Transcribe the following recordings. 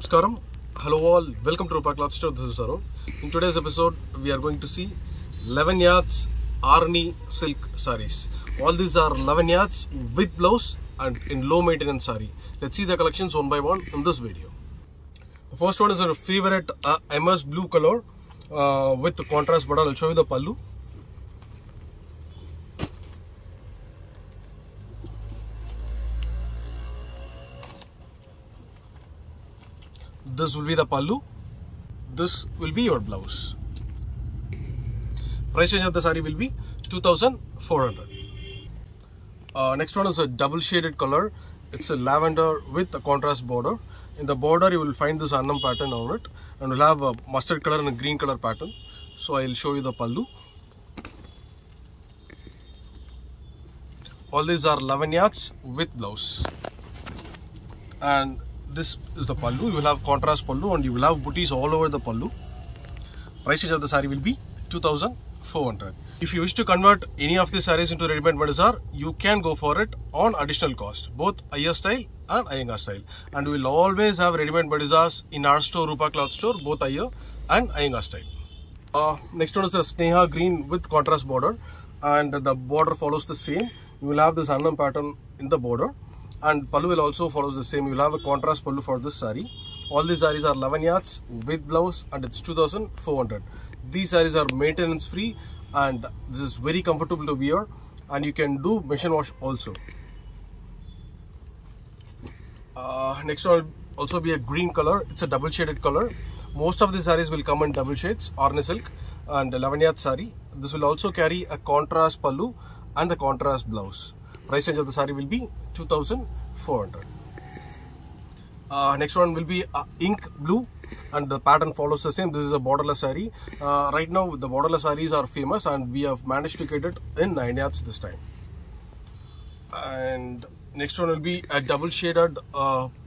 Namaskaram. Hello all, welcome to Roopa cloth store. This is Arun. In today's episode, we are going to see 11 yards Arani silk saris. All these are 11 yards with blouse and in low maintenance sari. Let's see the collections one by one in this video. The first one is our favorite MS blue color with the contrast border. I'll show you the pallu. This will be the pallu. This will be your blouse. Price range of the sari will be 2,400. Next one is a double shaded color. It's a lavender with a contrast border. In the border, you will find this annam pattern on it, and we'll have a mustard color and a green color pattern. So I'll show you the pallu. All these are 11 yards with blouse, and this is the pallu. You will have contrast pallu and you will have booties all over the pallu. Price range of the sari will be 2,400. If you wish to convert any of these saris into ready-made madisar, you can go for it on additional cost, both Iyer style and Iyengar style. And we will always have ready-made madisars in our store, Roopa cloth store, both Iyer and Iyengar style. Next one is a Sneha green with contrast border, and the border follows the same. You will have this annam pattern in the border. And pallu will also follows the same. You will have a contrast pallu for this sari. All these saris are 11 yards with blouse and it's 2,400. These saris are maintenance free and this is very comfortable to wear, and you can do machine wash also. Next one will also be a green color. It's a double shaded color. Most of these saris will come in double shades, Arani silk and 11 yard sari. This will also carry a contrast pallu and the contrast blouse. Price range of the sari will be 2,400. Next one will be ink blue, and the pattern follows the same. This is a borderless sari. Right now the borderless saris are famous and we have managed to get it in 9 yards this time. And next one will be a double shaded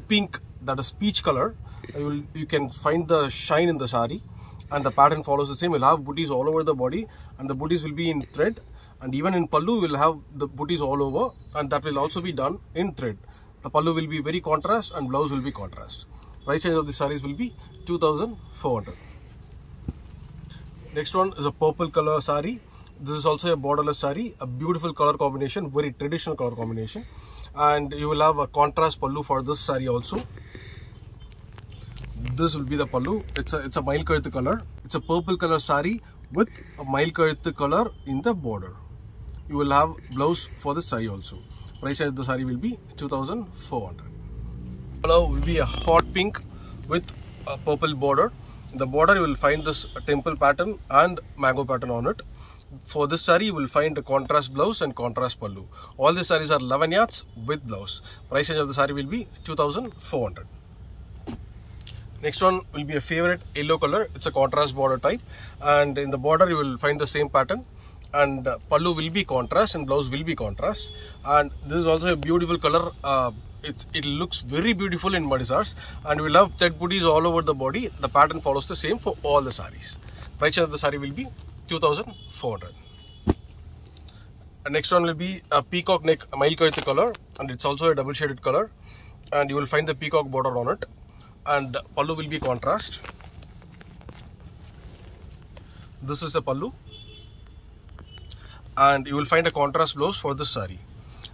pink, that is peach color. You can find the shine in the sari and the pattern follows the same. You'll have booties all over the body and the booties will be in thread. And even in pallu, we will have the booties all over, and that will also be done in thread. The pallu will be very contrast and blouse will be contrast. Price range of the saris will be 2,400. Next one is a purple color sari. This is also a borderless sari, a beautiful color combination, very traditional color combination. And you will have a contrast pallu for this sari also. This will be the pallu. It's a mail kazhuth color. It's a purple color sari with a mail kazhuth color in the border. You will have blouse for the sari also. Price of the sari will be 2,400. Color will be a hot pink with a purple border. In the border you will find this temple pattern and mango pattern on it. For this sari you will find a contrast blouse and contrast pallu. All the saris are 11 yards with blouse. Price of the sari will be 2,400. Next one will be a favorite yellow color. It's a contrast border type, and in the border you will find the same pattern, and pallu will be contrast and blouse will be contrast. And this is also a beautiful color. It looks very beautiful in madisars, and we love thread booties all over the body. The pattern follows the same for all the saris. Price of the sari will be 2,400. Next one will be a peacock neck, a mail kazhuth color, and it's also a double shaded color, and you will find the peacock border on it. And pallu will be contrast. This is the pallu, and you will find a contrast blouse for this sari.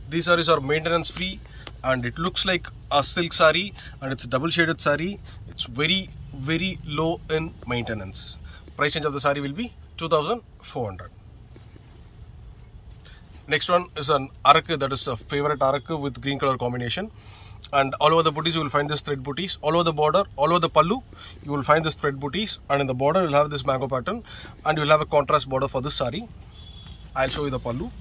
These saris are maintenance free and it looks like a silk sari, and it's a double shaded sari. It's very, very low in maintenance. Price range of the sari will be 2,400. Next one is an arak, that is a favorite arak with green color combination. And all over the booties you will find this thread booties. All over the border, all over the pallu, you will find this thread booties, and in the border you will have this mango pattern, and you will have a contrast border for this sari. I'll show you the pallu.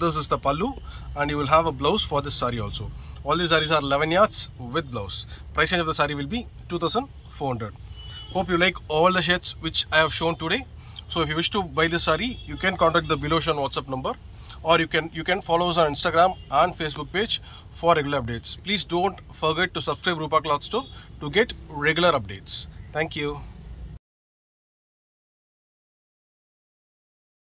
This is the pallu, and you will have a blouse for this sari also. All these saris are 11 yards with blouse. Price range of the sari will be 2,400. Hope you like all the shades which I have shown today. So if you wish to buy this sari, you can contact the below shown WhatsApp number, or you can follow us on Instagram and Facebook page for regular updates. Please don't forget to subscribe Roopa Cloth Store to get regular updates. Thank you.